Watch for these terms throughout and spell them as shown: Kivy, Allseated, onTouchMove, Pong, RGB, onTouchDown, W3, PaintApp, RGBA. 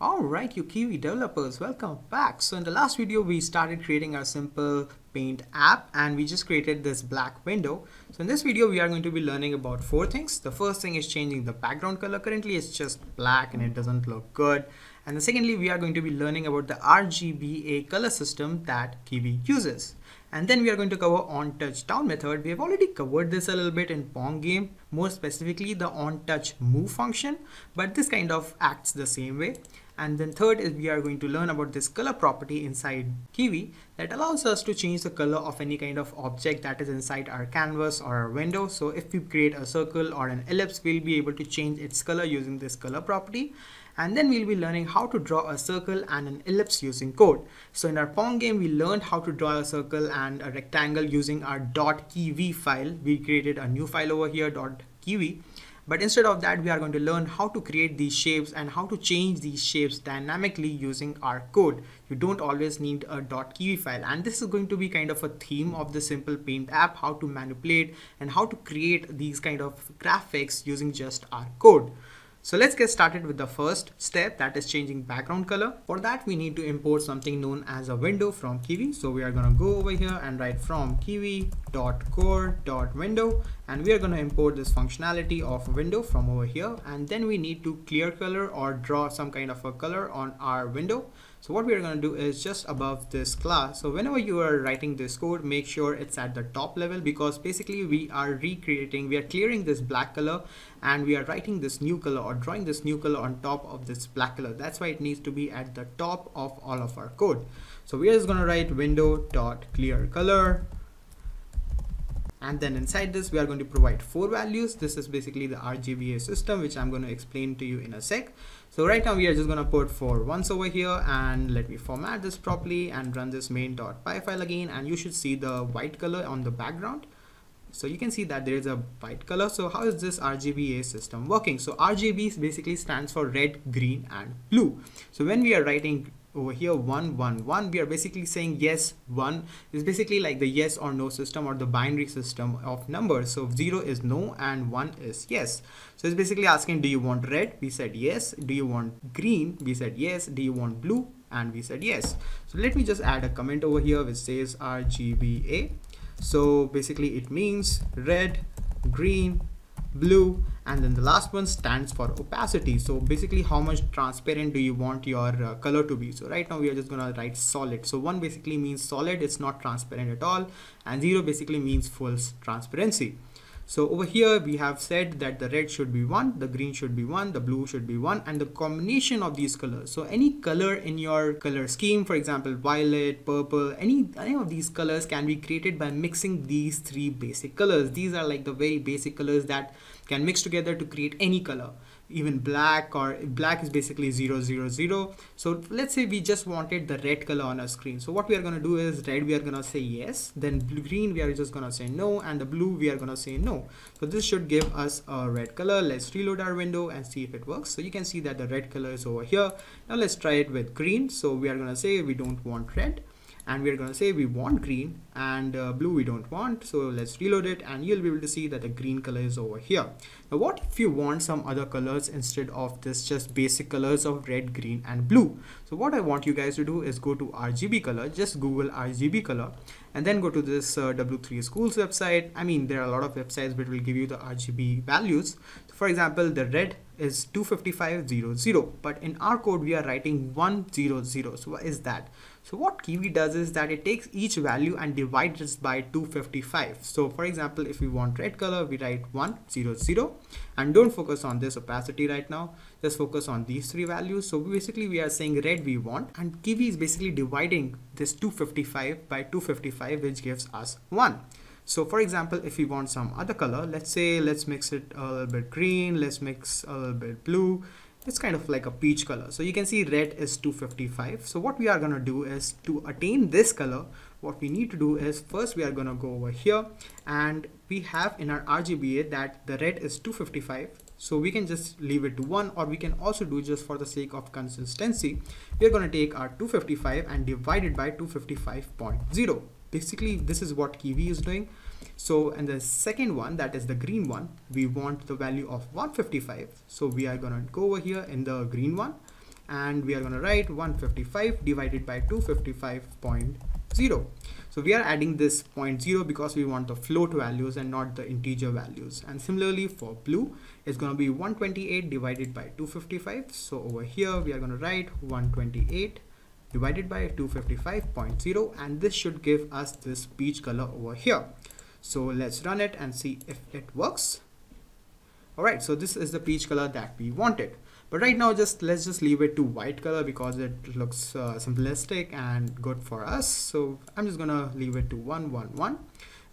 Alright, you Kivy developers, welcome back. So in the last video, we started creating our simple Paint app and we just created this black window. So in this video, we are going to be learning about 4 things. The first thing is changing the background color. Currently, it's just black and it doesn't look good. And then secondly, we are going to be learning about the RGBA color system that Kivy uses. And then we are going to cover onTouchDown method. We have already covered this a little bit in Pong game, more specifically the onTouchMove function, but this kind of acts the same way. And then third is we are going to learn about this color property inside Kivy that allows us to change the color of any kind of object that is inside our canvas or our window. So if we create a circle or an ellipse, we'll be able to change its color using this color property. And then we'll be learning how to draw a circle and an ellipse using code. So in our Pong game, we learned how to draw a circle and a rectangle using our .kivy file. We created a new file over here, .kivy. But instead of that, we are going to learn how to create these shapes and how to change these shapes dynamically using our code. You don't always need a .kivy file. And this is going to be kind of a theme of the simple Paint app, how to manipulate and how to create these kind of graphics using just our code. So let's get started with the first step, that is changing background color. For that, we need to import something known as a window from Kivy. So we are going to go over here and write from kivy.core.window, and we are going to import this functionality of window from over here. And then we need to clear color or draw some kind of a color on our window. So what we are going to do is just above this class. So whenever you are writing this code, make sure it's at the top level, because basically we are clearing this black color and we are writing this new color or drawing this new color on top of this black color. That's why it needs to be at the top of all of our code. So we are just going to write window.clearColor. And then inside this, we are going to provide 4 values. This is basically the RGBA system, which I'm going to explain to you in a sec. So right now we are just going to put 4 once over here, and let me format this properly and run this main.py file again. And you should see the white color on the background. So you can see that there is a white color. So how is this RGBA system working? So RGB basically stands for red, green, and blue. So when we are writing over here 1 1 1, we are basically saying yes 1 is basically like the yes or no system or the binary system of numbers. So 0 is no and 1 is yes. So it's basically asking, do you want red? We said yes. Do you want green? We said yes. Do you want blue? And we said yes. So let me just add a comment over here which says RGBA. So basically it means red, green, blue, and then the last one stands for opacity. So basically how much transparent do you want your color to be. So right now we are just gonna write solid. So 1 basically means solid, it's not transparent at all, and 0 basically means full transparency. So over here we have said that the red should be 1, the green should be 1, the blue should be 1, and the combination of these colors. So any color in your color scheme, for example violet, purple, any of these colors can be created by mixing these 3 basic colors. These are like the very basic colors that can mix together to create any color. Even black, or black is basically 0 0 0. So let's say we just wanted the red color on our screen. So what we are going to do is red, we are going to say yes, then blue, green we are just going to say no, and the blue we are going to say no. So this should give us a red color. Let's reload our window and see if it works. So you can see that the red color is over here. Now let's try it with green. So we are going to say we don't want red, and we are going to say we want green, and blue we don't want. So let's reload it, and you'll be able to see that the green color is over here. Now what if you want some other colors instead of this just basic colors of red, green, and blue? So what I want you guys to do is go to RGB color, just Google RGB color, and then go to this W3 schools website. I mean, there are a lot of websites but will give you the RGB values. So for example, the red is 255 00, but in our code we are writing 100. So what is that? So what Kivy does is that it takes each value and divides it by 255. So for example, if we want red color, we write 100, and don't focus on this opacity right now, just focus on these 3 values. So basically we are saying red we want, and Kivy is basically dividing this 255 by 255, which gives us 1. So for example, if we want some other color, let's say let's mix it a little bit green, let's mix a little bit blue. It's kind of like a peach color. So you can see red is 255. So what we are going to do is, to attain this color, what we need to do is first we are going to go over here, and we have in our RGBA that the red is 255. So we can just leave it to 1, or we can also do, just for the sake of consistency, we are going to take our 255 and divide it by 255.0. Basically, this is what Kivy is doing. So, and the second one, that is the green one, we want the value of 155. So we are going to go over here in the green one, and we are going to write 155 divided by 255.0. So we are adding this 0.0 because we want the float values and not the integer values. And similarly for blue, it's going to be 128 divided by 255. So over here we are going to write 128 divided by 255.0, and this should give us this peach color over here. So let's run it and see if it works. Alright, so this is the peach color that we wanted. But right now, let's just leave it to white color because it looks simplistic and good for us. So I'm just gonna leave it to 111.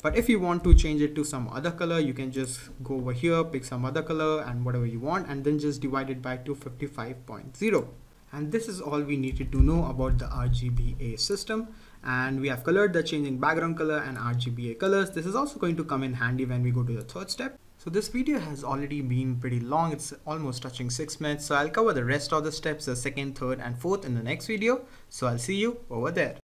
But if you want to change it to some other color, you can just go over here, pick some other color and whatever you want, and then just divide it by 255.0. And this is all we needed to know about the RGBA system. And we have colored the changing background color and RGBA colors. This is also going to come in handy when we go to the third step. So this video has already been pretty long, it's almost touching 6 minutes, so I'll cover the rest of the steps, the second, third and fourth in the next video. So I'll see you over there.